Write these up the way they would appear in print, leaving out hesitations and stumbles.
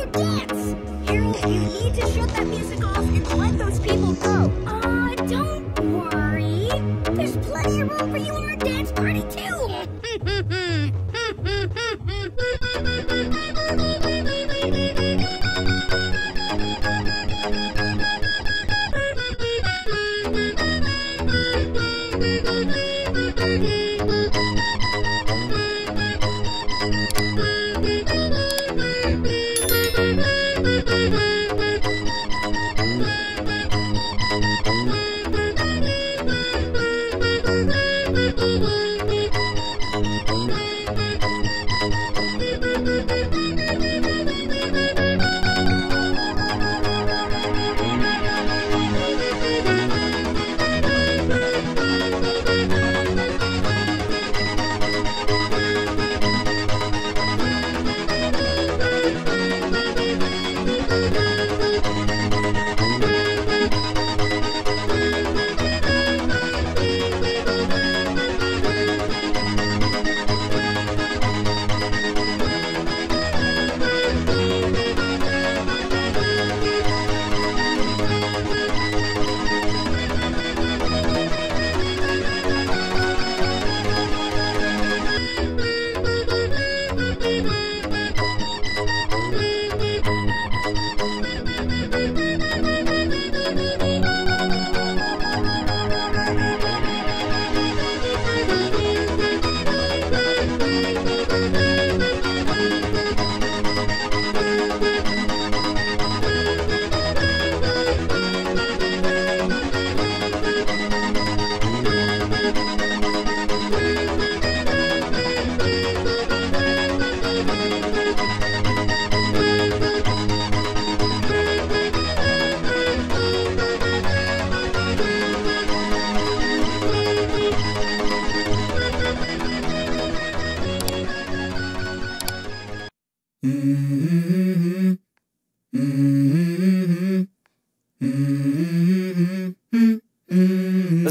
to dance! Harold, you need to shut that music off and let those people go. Don't worry. There's plenty of room for you in our dance party,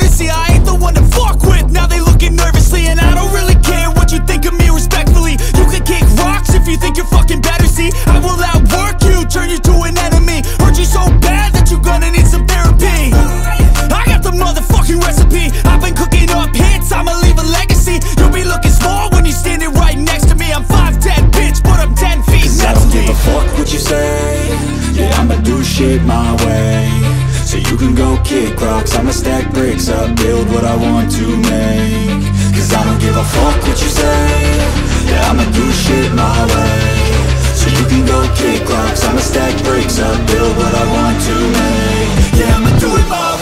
to see I ain't the one to fuck with, now they looking nervously. And I don't really care what you think of me, respectfully. You can kick rocks if you think you're fucking better, see I will outwork you, turn you to an enemy. Hurt you so bad that you're gonna need some therapy. I got the motherfucking recipe, I've been cooking up hits, I'ma leave a legacy. You'll be looking small when you're standing right next to me. I'm 5'10", bitch, but I'm 10 feet next to me. 'Cause I don't give a fuck what you say, yeah, I'ma do shit my way. So you can go kick rocks, I'ma stack bricks up, build what I want to make. 'Cause I don't give a fuck what you say, yeah, I'ma do shit my way. So you can go kick rocks, I'ma stack bricks up, build what I want to make. Yeah, I'ma do it my way.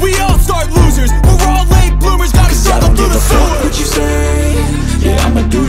We all start losers, we're all late bloomers, gotta struggle through the sewer. 'Cause I don't give a fuck what you say, yeah, I'ma do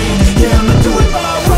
Yeah, I'ma do it my way.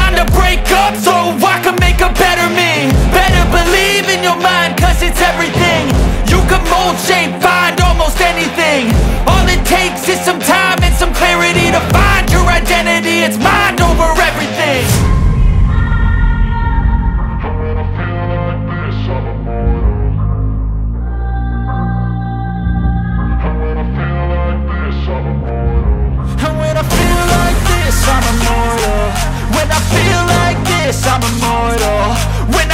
time to break up so I can make a better me. Better believe in your mind, 'cause it's everything. You can mold, shape, find almost anything. All it takes is some time and some clarity to find your identity. It's mind over everything. I'm immortal. When I feel like this, I'm immortal. When